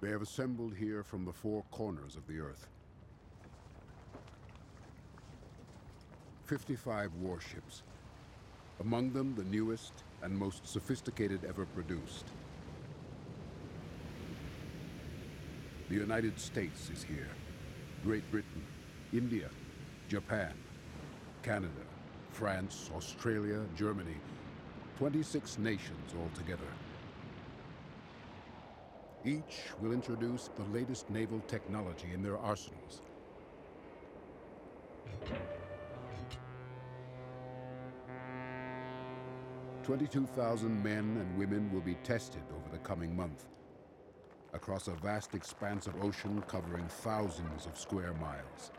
They have assembled here from the four corners of the earth. 55 warships, among them the newest and most sophisticated ever produced. The United States is here, Great Britain, India, Japan, Canada, France, Australia, Germany, 26 nations altogether. Each will introduce the latest naval technology in their arsenals. $22,000 men and women will be tested over the coming month across a vast expanse of ocean covering thousands of square miles.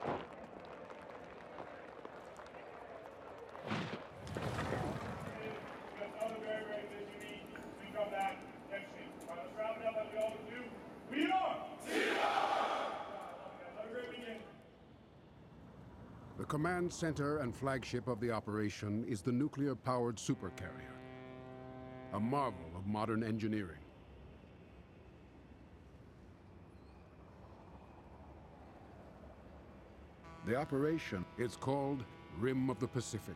The command center and flagship of the operation is the nuclear-powered supercarrier, a marvel of modern engineering. The operation is called Rim of the Pacific,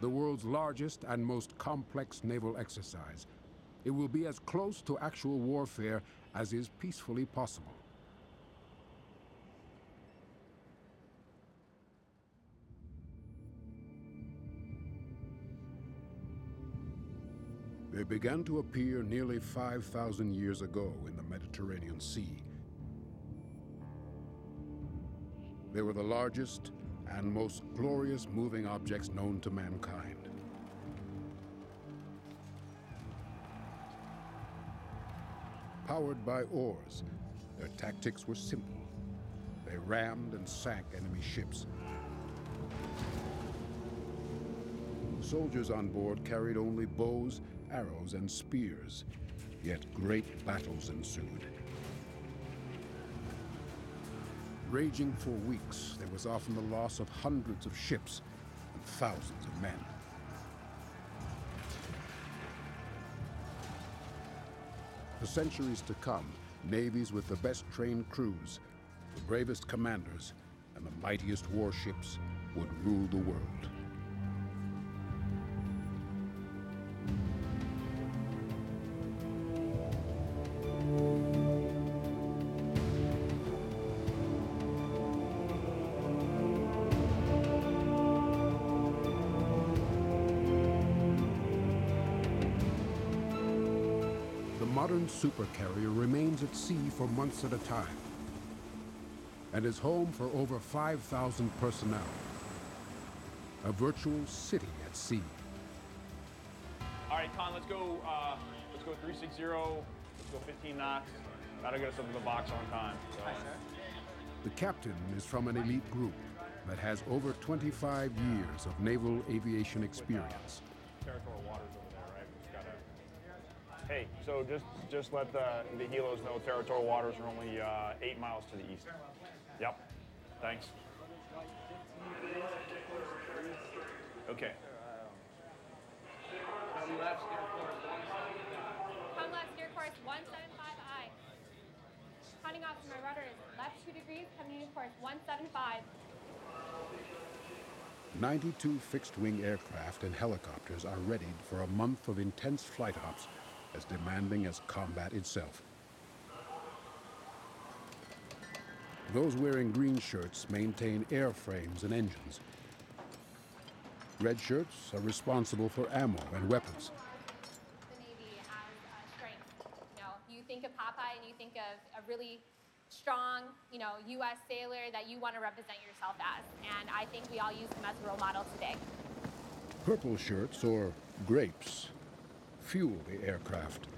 the world's largest and most complex naval exercise. It will be as close to actual warfare as is peacefully possible. They began to appear nearly 5,000 years ago in the Mediterranean Sea. They were the largest and most glorious moving objects known to mankind. Powered by oars, their tactics were simple. They rammed and sank enemy ships. Soldiers on board carried only bows, arrows, and spears, yet great battles ensued. Raging for weeks, there was often the loss of hundreds of ships and thousands of men. For centuries to come, navies with the best trained crews, the bravest commanders, and the mightiest warships would rule the world. The supercarrier remains at sea for months at a time and is home for over 5,000 personnel, a virtual city at sea. All right, Con, let's go 360, let's go 15 knots. That'll get us up to the box on time. So. The captain is from an elite group that has over 25 years of naval aviation experience. Hey, so just let the helos know territorial waters are only 8 miles to the east. Yep, thanks. Okay. Come left, near course 175I. Counting off to my rudder is left 2 degrees, coming in course 175. 92 fixed-wing aircraft and helicopters are readied for a month of intense flight ops, as demanding as combat itself. Those wearing green shirts maintain airframes and engines. Red shirts are responsible for ammo and weapons. The Navy has strength. You think of Popeye and you think of a really strong, U.S. sailor that you want to represent yourself as. And I think we all use him as a role model today. Purple shirts, or grapes, fuel the aircraft.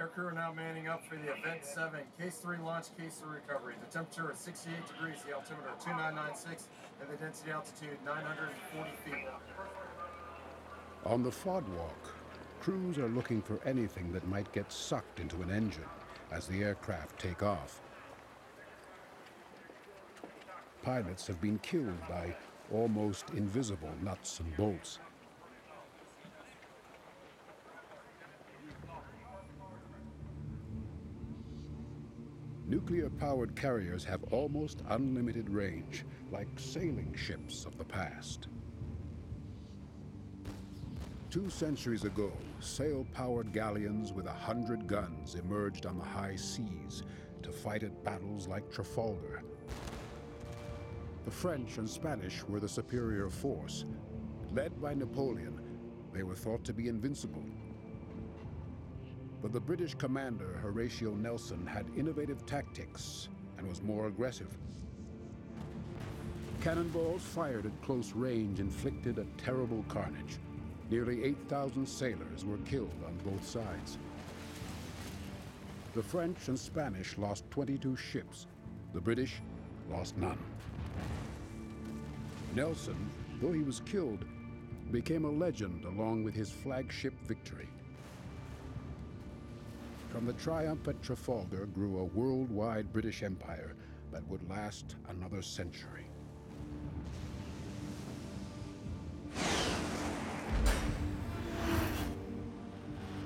Aircrew are now manning up for the Event 7, Case 3 launch, Case 3 recovery. The temperature is 68 degrees, the altimeter 2996, and the density altitude 940 feet. On the FOD walk, crews are looking for anything that might get sucked into an engine as the aircraft take off. Pilots have been killed by almost invisible nuts and bolts. nuclear-powered carriers have almost unlimited range, like sailing ships of the past. 2 centuries ago, sail-powered galleons with 100 guns emerged on the high seas to fight at battles like Trafalgar. The French and Spanish were the superior force. Led by Napoleon, they were thought to be invincible. But the British commander, Horatio Nelson, had innovative tactics and was more aggressive. Cannonballs fired at close range inflicted a terrible carnage. Nearly 8,000 sailors were killed on both sides. The French and Spanish lost 22 ships. The British lost none. Nelson, though he was killed, became a legend along with his flagship Victory. From the triumph at Trafalgar grew a worldwide British empire that would last another century.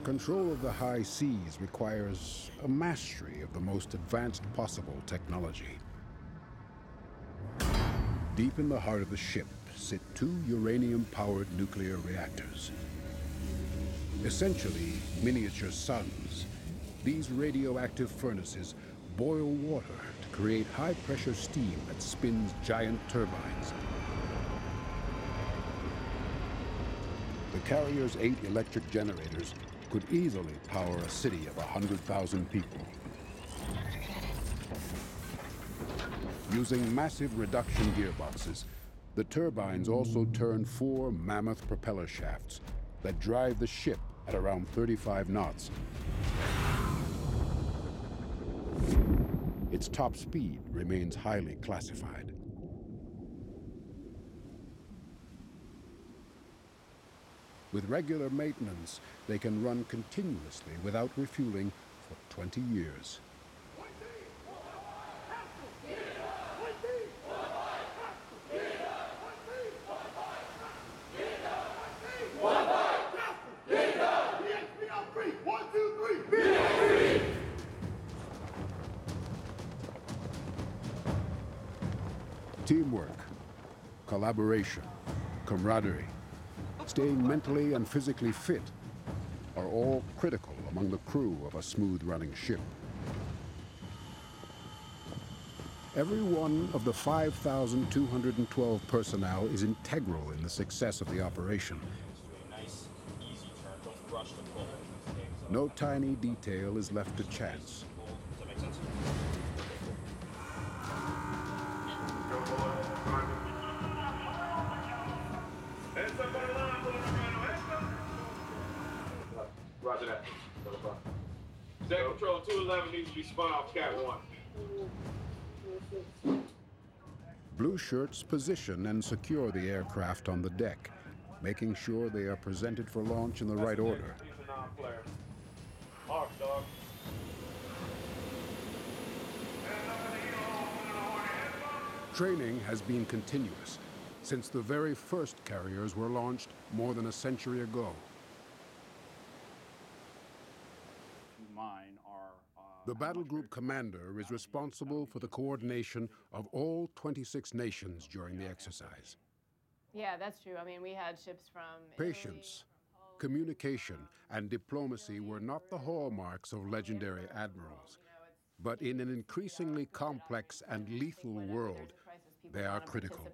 Control of the high seas requires a mastery of the most advanced possible technology. Deep in the heart of the ship sit 2 uranium-powered nuclear reactors. Essentially miniature suns, these radioactive furnaces boil water to create high-pressure steam that spins giant turbines. The carrier's 8 electric generators could easily power a city of 100,000 people. Using massive reduction gearboxes, the turbines also turn 4 mammoth propeller shafts that drive the ship at around 35 knots. Its top speed remains highly classified. With regular maintenance, they can run continuously without refueling for 20 years. Teamwork, collaboration, camaraderie, staying mentally and physically fit are all critical among the crew of a smooth-running ship. Every one of the 5,212 personnel is integral in the success of the operation. No tiny detail is left to chance. Control 211 needs to be spun off Cat 1. Blue shirts position and secure the aircraft on the deck, making sure they are presented for launch in the right order. Mark, dog. Training has been continuous since the very first carriers were launched more than a century ago. The battle group commander is responsible for the coordination of all 26 nations during the exercise. Yeah, that's true. I mean, we had ships from Patience, Italy, communication, and diplomacy were not the hallmarks of legendary admirals. But in an increasingly complex and lethal world, they are critical.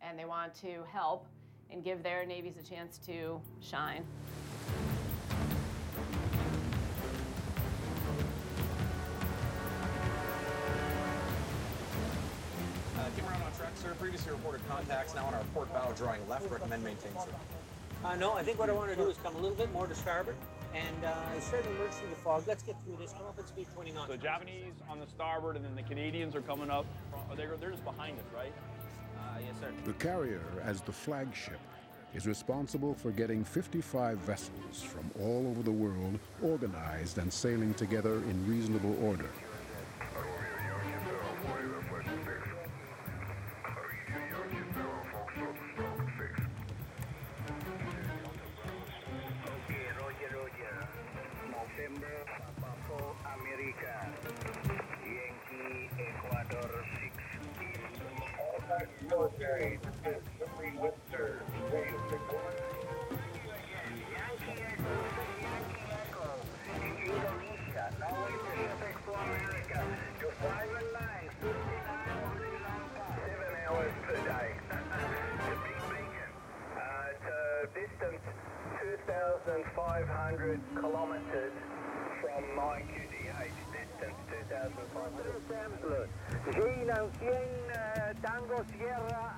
And they want to help and give their navies a chance to shine. Sir, previously reported contacts now on our port bow drawing left. Recommend maintain, sir. No, I think what I want to do is come a little bit more to starboard and instead of emerging the fog, let's get through this. Come up at speed 20 knots. So the Japanese on the starboard and then the Canadians are coming up. They're just behind us, right? Yes, sir. The carrier, as the flagship, is responsible for getting 55 vessels from all over the world organized and sailing together in reasonable order. U.S. military. This is Billy Webster. Today is the Yankee Echo in Indonesia, Norway Pacific for America. You're 5 and 9, 59 only long time. 7 hours per day. To Big Beacon. To distance 2,500 kilometers from my QDH. Distance 2,500. Ejemplo, Gina 100 Tango Sierra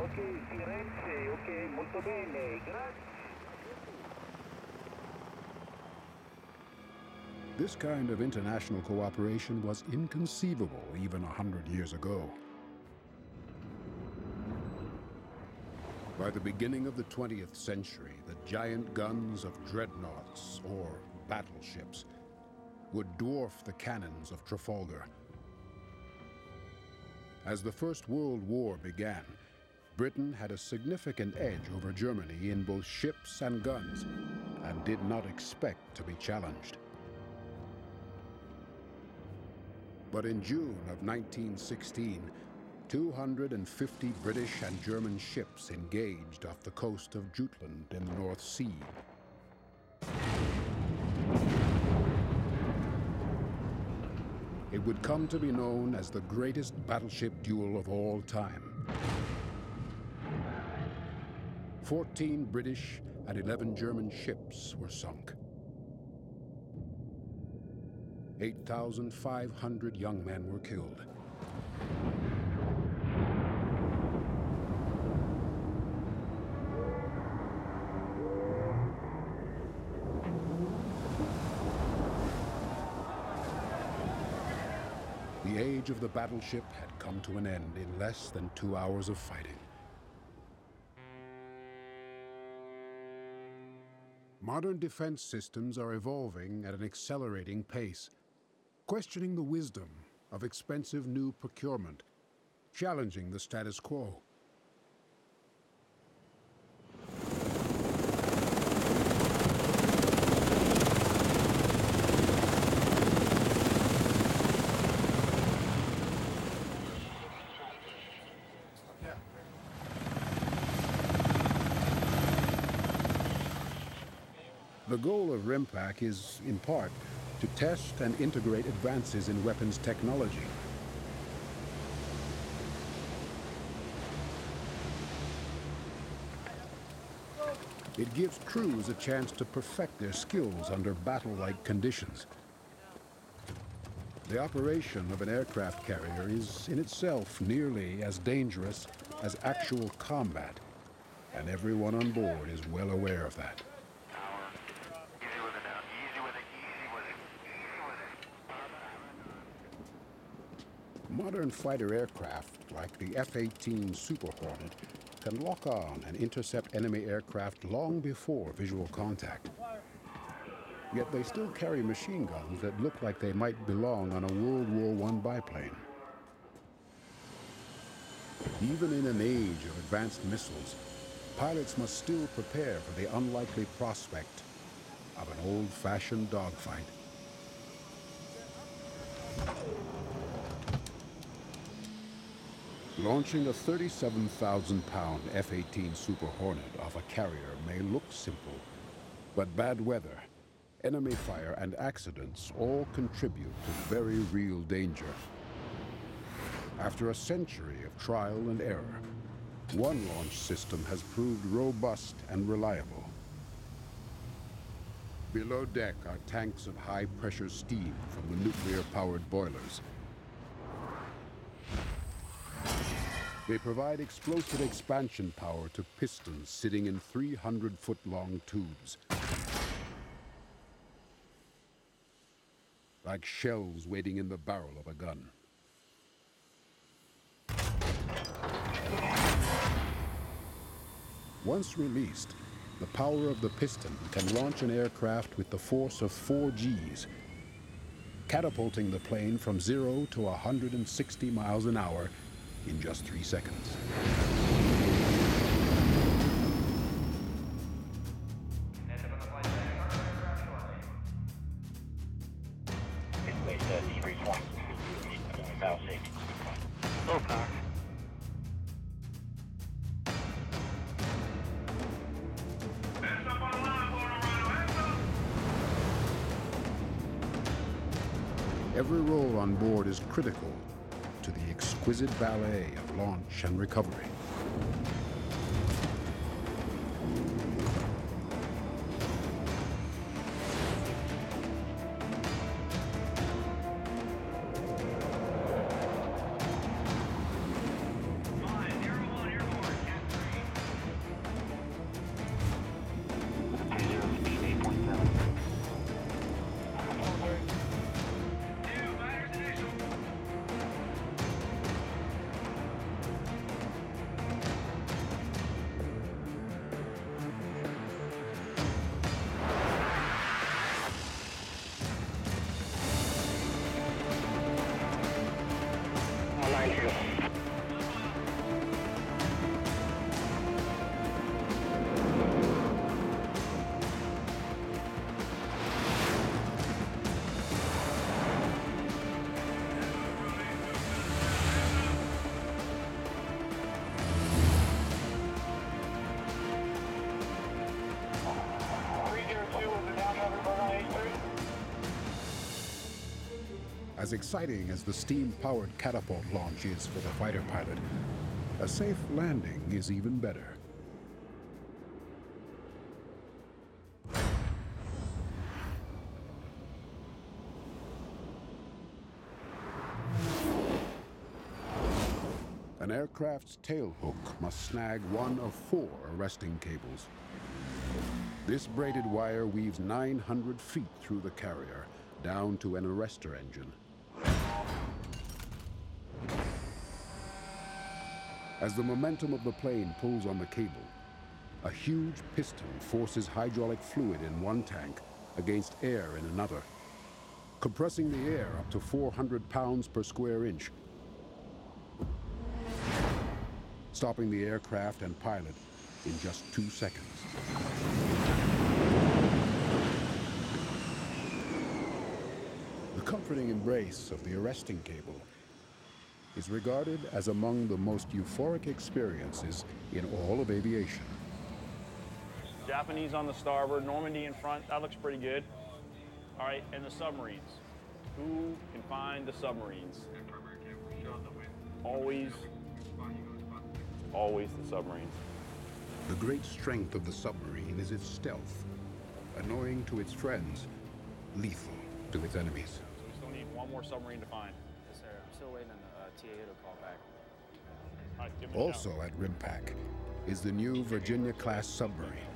4. Ok, Firenze, ok, molto bene, grazie. This kind of international cooperation was inconceivable even 100 years ago. By the beginning of the 20th century, the giant guns of dreadnoughts, or battleships, would dwarf the cannons of Trafalgar. As the First World War began, Britain had a significant edge over Germany in both ships and guns, and did not expect to be challenged. But in June of 1916, 250 British and German ships engaged off the coast of Jutland in the North Sea. It would come to be known as the greatest battleship duel of all time. 14 British and 11 German ships were sunk. 8,500 young men were killed. The age of the battleship had come to an end in less than 2 hours of fighting. Modern defense systems are evolving at an accelerating pace, questioning the wisdom of expensive new procurement, challenging the status quo. The goal of RIMPAC is, in part, to test and integrate advances in weapons technology. It gives crews a chance to perfect their skills under battle-like conditions. The operation of an aircraft carrier is, in itself, nearly as dangerous as actual combat, and everyone on board is well aware of that. Modern fighter aircraft, like the F-18 Super Hornet, can lock on and intercept enemy aircraft long before visual contact. Yet they still carry machine guns that look like they might belong on a World War I biplane. Even in an age of advanced missiles, pilots must still prepare for the unlikely prospect of an old-fashioned dogfight. Launching a 37,000-pound F-18 Super Hornet off a carrier may look simple, but bad weather, enemy fire, and accidents all contribute to very real danger. After a century of trial and error, one launch system has proved robust and reliable. Below deck are tanks of high-pressure steam from the nuclear-powered boilers. They provide explosive expansion power to pistons sitting in 300-foot-long tubes. Like shells waiting in the barrel of a gun. Once released, the power of the piston can launch an aircraft with the force of 4 Gs, catapulting the plane from 0 to 160 miles an hour in just 3 seconds. every role on board is critical to the exquisite ballet of launch and recovery. As exciting as the steam-powered catapult launch is for the fighter pilot, a safe landing is even better. An aircraft's tailhook must snag one of four arresting cables. This braided wire weaves 900 feet through the carrier, down to an arrestor engine. As the momentum of the plane pulls on the cable, a huge piston forces hydraulic fluid in one tank against air in another, compressing the air up to 400 pounds per square inch, stopping the aircraft and pilot in just 2 seconds. The comforting embrace of the arresting cable is regarded as among the most euphoric experiences in all of aviation. Japanese on the starboard, Normandy in front, that looks pretty good. All right, and the submarines. Who can find the submarines? Always the submarines. The great strength of the submarine is its stealth, annoying to its friends, lethal to its enemies. So we still need one more submarine to find. Yes, sir. I'm still waiting on the Also at RIMPAC is the new Virginia-class submarine.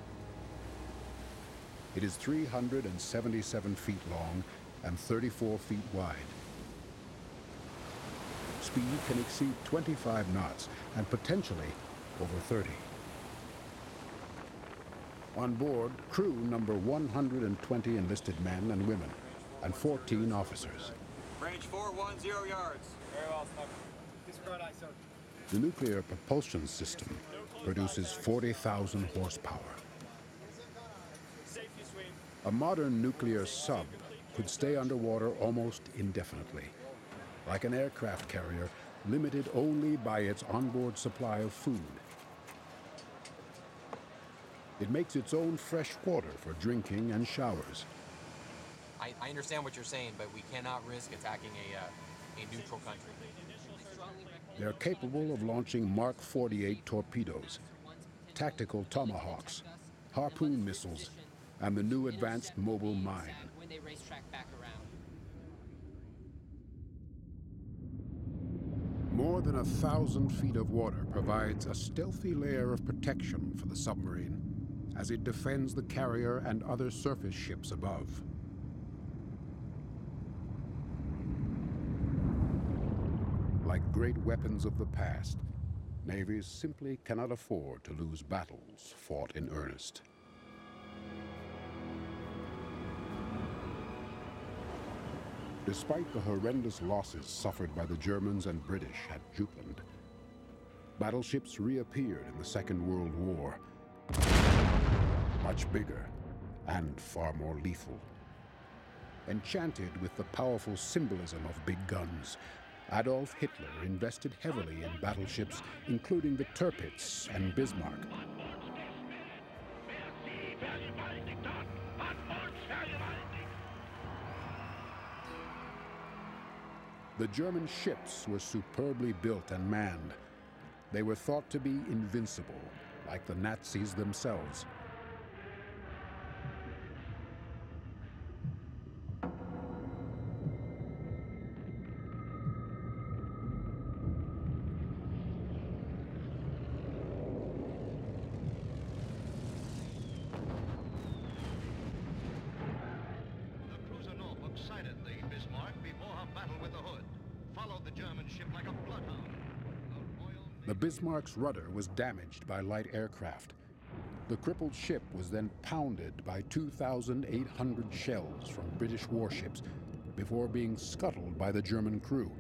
It is 377 feet long and 34 feet wide. Speed can exceed 25 knots and potentially over 30. On board, crew number 120 enlisted men and women and 14 officers. Range 410 yards. Very well, Smoker. The nuclear propulsion system produces 40,000 horsepower. A modern nuclear sub could stay underwater almost indefinitely, like an aircraft carrier, limited only by its onboard supply of food. It makes its own fresh water for drinking and showers. I understand what you're saying, but we cannot risk attacking a neutral country. They're capable of launching Mark 48 torpedoes, tactical Tomahawks, Harpoon missiles, and the new advanced mobile mine. More than 1,000 feet of water provides a stealthy layer of protection for the submarine as it defends the carrier and other surface ships above. Like great weapons of the past, navies simply cannot afford to lose battles fought in earnest. Despite the horrendous losses suffered by the Germans and British at Jutland, battleships reappeared in the Second World War, much bigger and far more lethal. Enchanted with the powerful symbolism of big guns, Adolf Hitler invested heavily in battleships, including the Tirpitz and Bismarck. The German ships were superbly built and manned. They were thought to be invincible, like the Nazis themselves. The Bismarck's rudder was damaged by light aircraft. The crippled ship was then pounded by 2,800 shells from British warships before being scuttled by the German crew.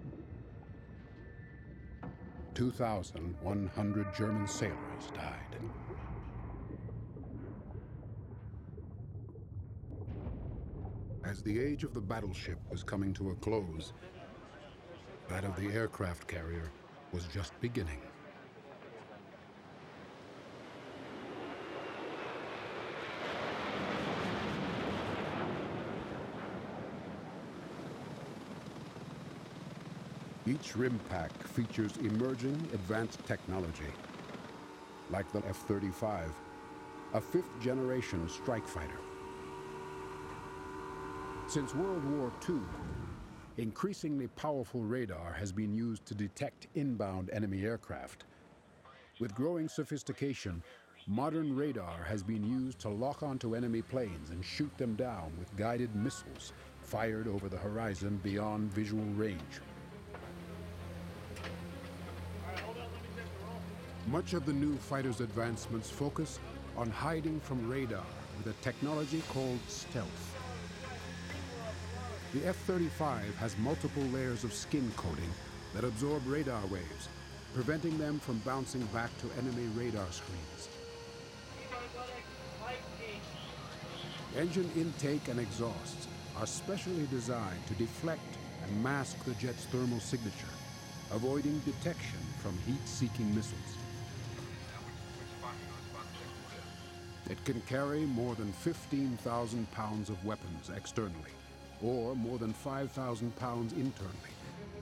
2,100 German sailors died. As the age of the battleship was coming to a close, that of the aircraft carrier was just beginning. Each rim pack features emerging advanced technology, like the F-35, a fifth-generation strike fighter. Since World War II, increasingly powerful radar has been used to detect inbound enemy aircraft. With growing sophistication, modern radar has been used to lock onto enemy planes and shoot them down with guided missiles fired over the horizon beyond visual range. Much of the new fighter's advancements focus on hiding from radar with a technology called stealth. The F-35 has multiple layers of skin coating that absorb radar waves, preventing them from bouncing back to enemy radar screens. Engine intake and exhausts are specially designed to deflect and mask the jet's thermal signature, avoiding detection from heat-seeking missiles. It can carry more than 15,000 pounds of weapons externally, or more than 5,000 pounds internally,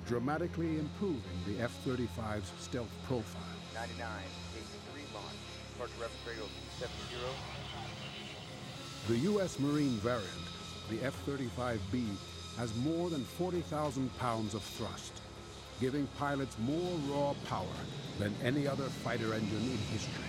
dramatically improving the F-35's stealth profile. 99, 83 launch, departure reference radio 70. The U.S. Marine variant, the F-35B, has more than 40,000 pounds of thrust, giving pilots more raw power than any other fighter engine in history.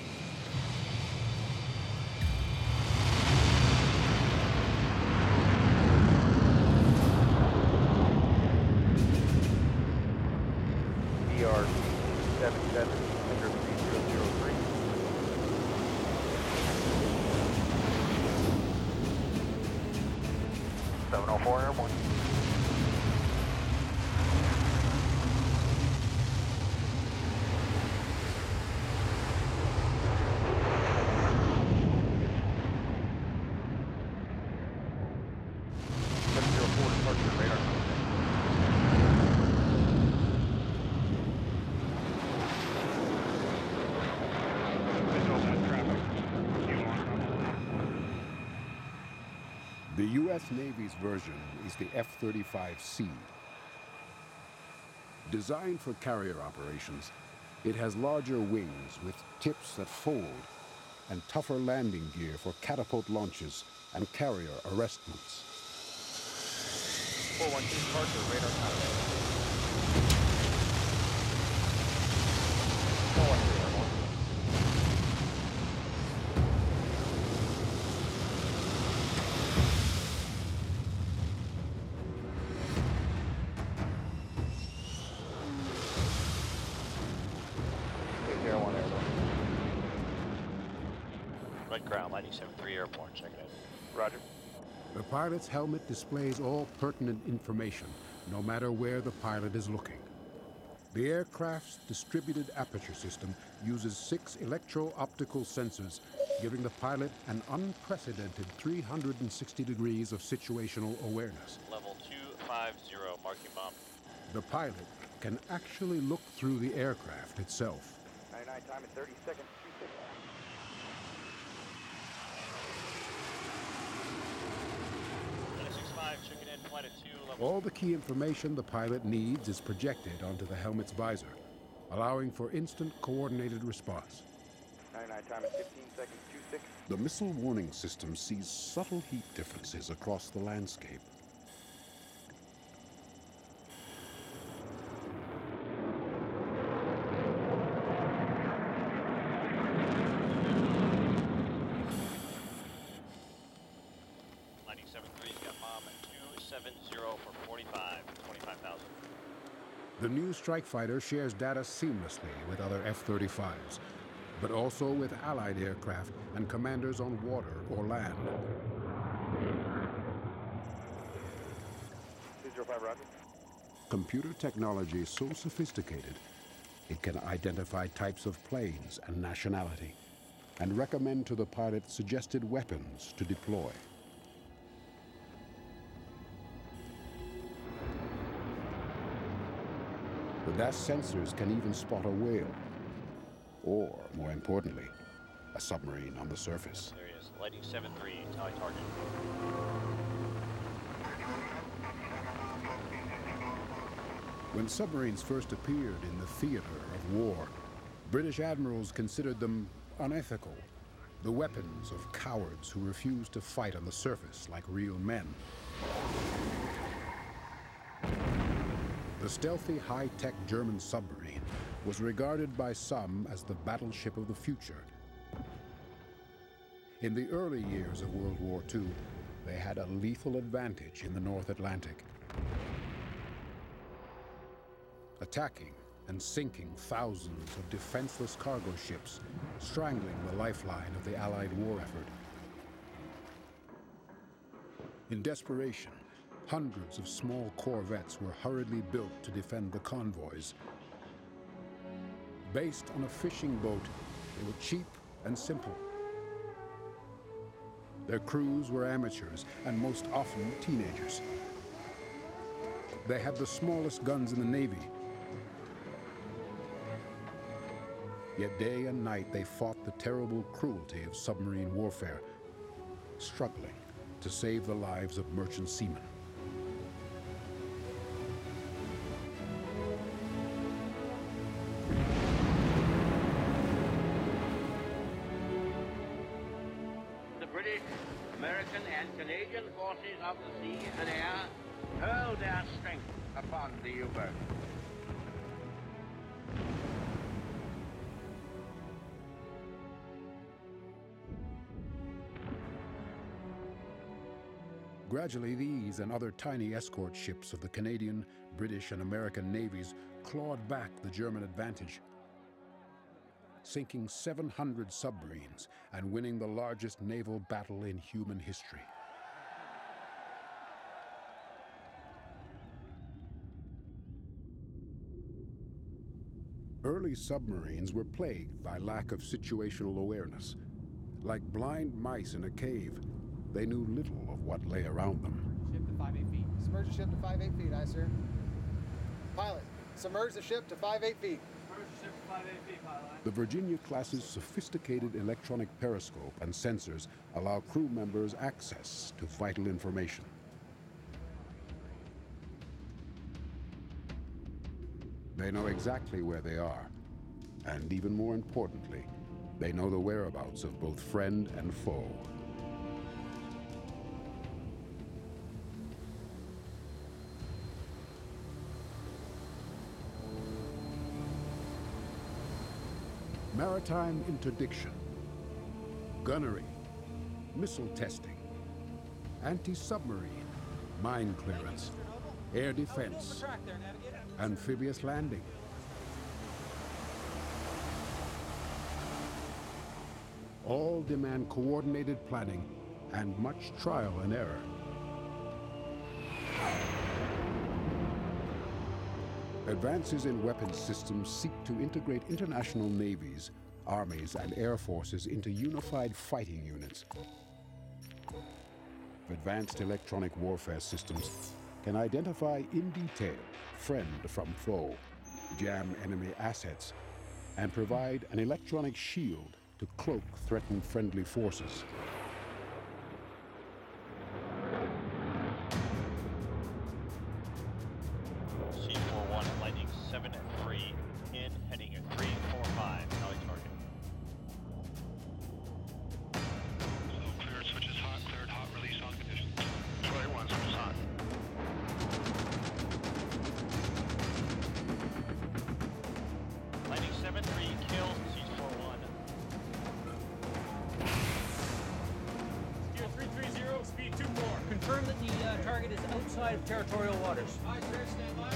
The U.S. Navy's version is the F-35C. Designed for carrier operations, it has larger wings with tips that fold and tougher landing gear for catapult launches and carrier arrestments. 412 departure, radar contact. 412. Roger. The pilot's helmet displays all pertinent information, no matter where the pilot is looking. The aircraft's distributed aperture system uses 6 electro-optical sensors, giving the pilot an unprecedented 360 degrees of situational awareness. Level 250, marking bomb. The pilot can actually look through the aircraft itself. 99 time and 30 seconds. Chicken in, All the key information the pilot needs is projected onto the helmet's visor, allowing for instant coordinated response. 99 time at 15 seconds, 26. The missile warning system sees subtle heat differences across the landscape. The new strike fighter shares data seamlessly with other F-35s, but also with Allied aircraft and commanders on water or land. 205, roger. Computer technology is so sophisticated, it can identify types of planes and nationality, and recommend to the pilot suggested weapons to deploy. The vast sensors can even spot a whale, or, more importantly, a submarine on the surface. There is lighting 73, tally target. When submarines first appeared in the theater of war, British admirals considered them unethical, the weapons of cowards who refused to fight on the surface like real men. The stealthy, high-tech German submarine was regarded by some as the battleship of the future. In the early years of World War II, they had a lethal advantage in the North Atlantic, attacking and sinking thousands of defenseless cargo ships, strangling the lifeline of the Allied war effort. In desperation, hundreds of small corvettes were hurriedly built to defend the convoys. Based on a fishing boat, they were cheap and simple. Their crews were amateurs and most often teenagers. They had the smallest guns in the Navy. Yet day and night they fought the terrible cruelty of submarine warfare, struggling to save the lives of merchant seamen. Of the sea and air hurl their strength upon the U-boat. Gradually, these and other tiny escort ships of the Canadian, British, and American navies clawed back the German advantage, sinking 700 submarines and winning the largest naval battle in human history. Early submarines were plagued by lack of situational awareness. Like blind mice in a cave, they knew little of what lay around them. Ship to 5-8 feet. Submerge the ship to 5-8 feet, aye, sir. Pilot, submerge the ship to 5-8 feet. Submerge the ship to 5-8 feet, pilot. The Virginia-class's sophisticated electronic periscope and sensors allow crew members access to vital information. They know exactly where they are, and even more importantly, they know the whereabouts of both friend and foe. Maritime interdiction, gunnery, missile testing, anti-submarine, mine clearance, air defense, amphibious landing. All demand coordinated planning and much trial and error. Advances in weapons systems seek to integrate international navies, armies, and air forces into unified fighting units. Advanced electronic warfare systems can identify in detail friend from foe, jam enemy assets, and provide an electronic shield to cloak threatened friendly forces. Confirm that the target is outside of territorial waters. All right, sir, stand by.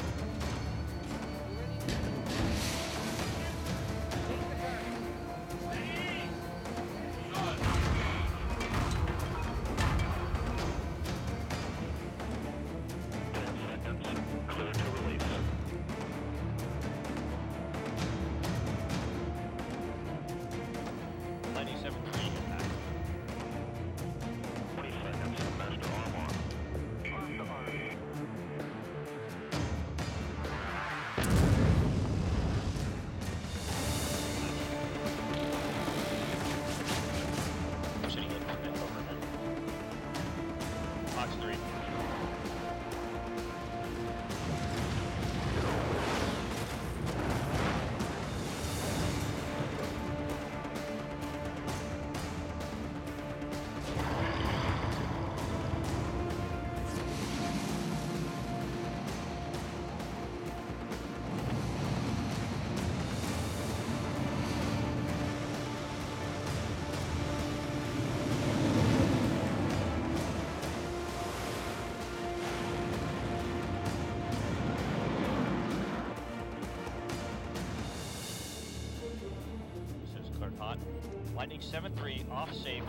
Lightning 7-3, off safe.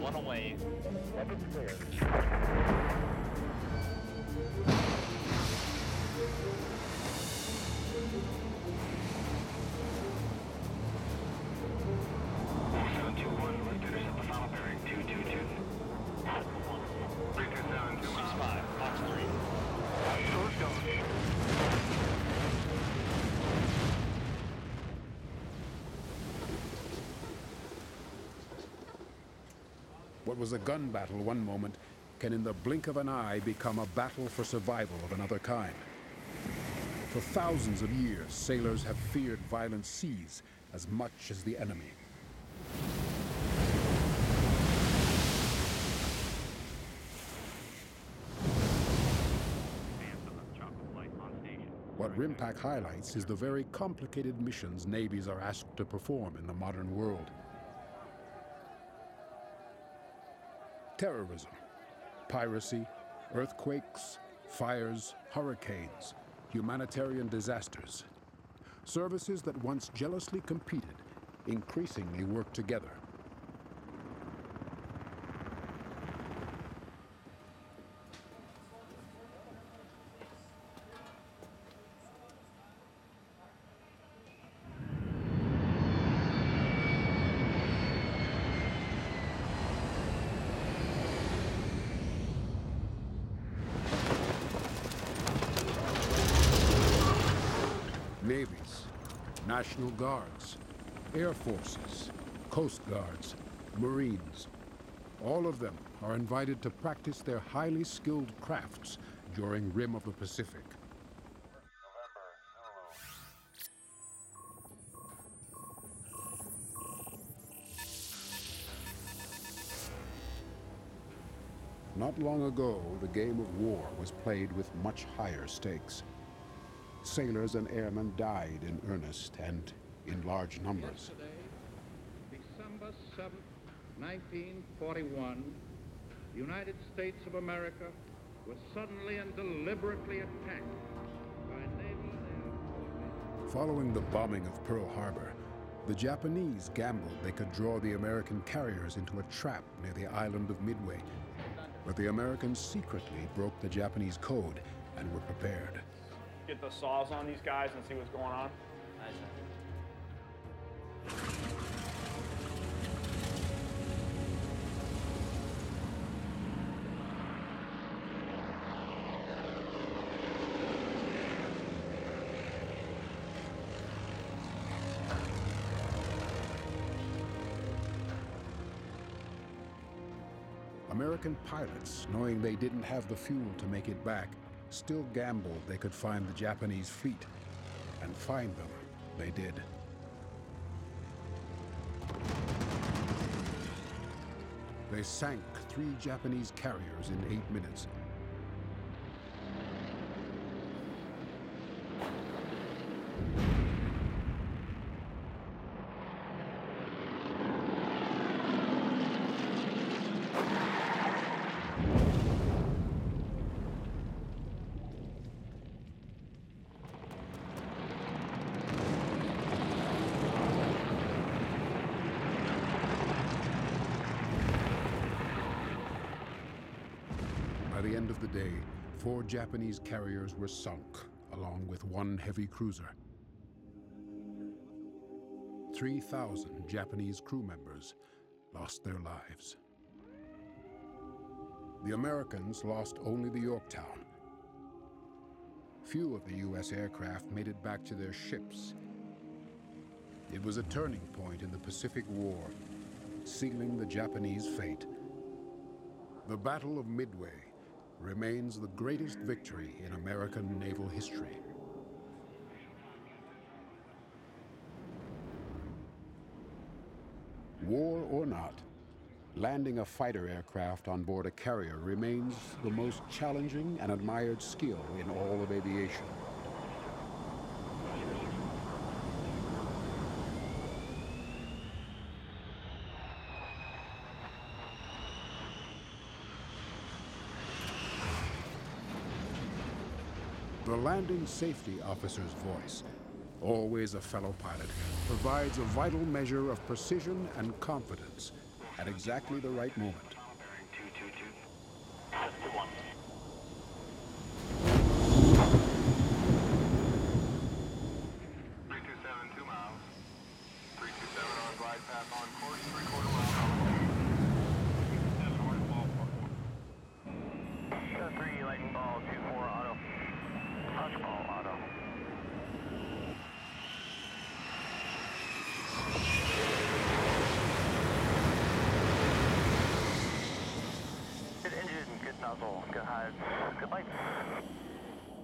One away. Weapons clear. What was a gun battle one moment can in the blink of an eye become a battle for survival of another kind. For thousands of years, sailors have feared violent seas as much as the enemy. What RIMPAC highlights is the very complicated missions navies are asked to perform in the modern world. Terrorism, piracy, earthquakes, fires, hurricanes, humanitarian disasters. Services that once jealously competed increasingly work together. National Guards, Air Forces, Coast Guards, Marines. All of them are invited to practice their highly skilled crafts during Rim of the Pacific. Not long ago, the game of war was played with much higher stakes. Sailors and airmen died in earnest and in large numbers. Yesterday, December 7, 1941, the United States of America was suddenly and deliberately attacked by naval air forces. Following the bombing of Pearl Harbor, the Japanese gambled they could draw the American carriers into a trap near the island of Midway. But the Americans secretly broke the Japanese code and were prepared. Get the saws on these guys and see what's going on. American pilots, knowing they didn't have the fuel to make it back, still gambled they could find the Japanese fleet, and find them they did. They sank 3 Japanese carriers in 8 minutes. the end of the day, 4 Japanese carriers were sunk, along with 1 heavy cruiser. 3,000 Japanese crew members lost their lives. The Americans lost only the Yorktown. Few of the U.S. aircraft made it back to their ships. It was a turning point in the Pacific War, sealing the Japanese fate. The Battle of Midway remains the greatest victory in American naval history. War or not, landing a fighter aircraft on board a carrier remains the most challenging and admired skill in all of aviation. The landing safety officer's voice, always a fellow pilot, provides a vital measure of precision and confidence at exactly the right moment.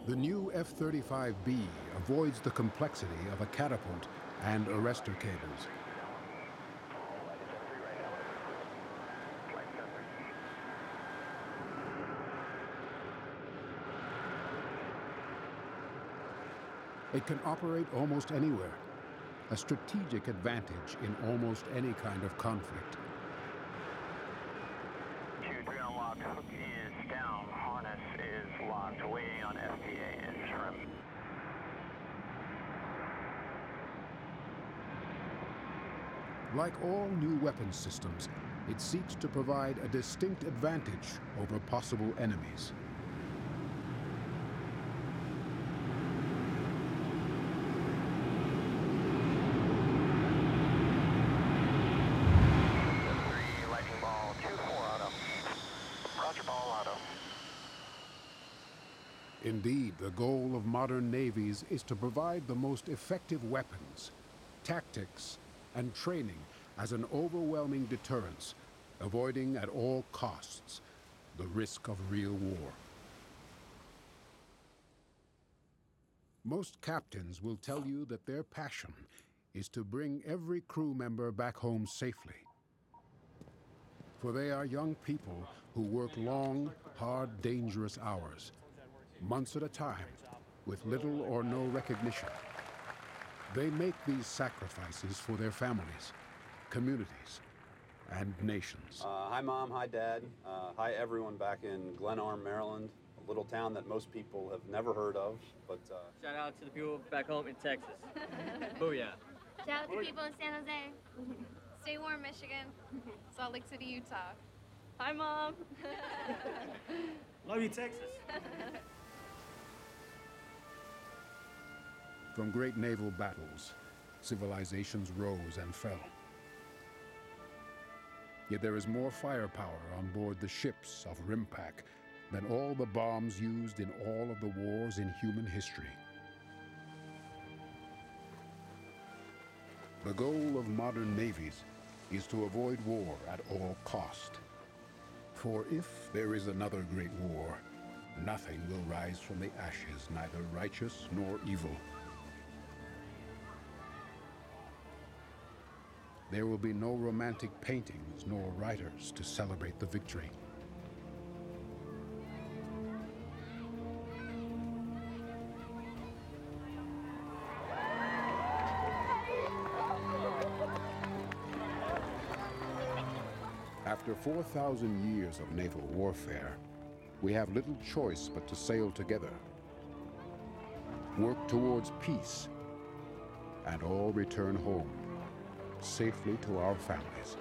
The new F-35B avoids the complexity of a catapult and arrestor cables. It can operate almost anywhere, a strategic advantage in almost any kind of conflict. Waiting on FPA interim. Like all new weapons systems, it seeks to provide a distinct advantage over possible enemies. Indeed, the goal of modern navies is to provide the most effective weapons, tactics, and training as an overwhelming deterrence, avoiding at all costs the risk of real war. Most captains will tell you that their passion is to bring every crew member back home safely. For they are young people who work long, hard, dangerous hours, months at a time, with little or no recognition. They make these sacrifices for their families, communities, and nations. Hi, Mom. Hi, Dad. Hi, everyone back in Glenarm, Maryland, a little town that most people have never heard of. But shout out to the people back home in Texas. Booyah. Shout out to the people in San Jose. Stay warm, Michigan. Salt Lake City, Utah. Hi, Mom. Love you, Texas. From great naval battles, civilizations rose and fell. Yet there is more firepower on board the ships of RIMPAC than all the bombs used in all of the wars in human history. The goal of modern navies is to avoid war at all cost. For if there is another great war, nothing will rise from the ashes, neither righteous nor evil. There will be no romantic paintings nor writers to celebrate the victory. After 4,000 years of naval warfare, we have little choice but to sail together, work towards peace, and all return home safely to our families.